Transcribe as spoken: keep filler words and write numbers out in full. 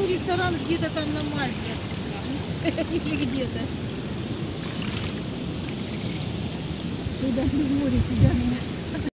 Ну, ресторан где-то там на Мальте. Или где-то. Туда в море себя.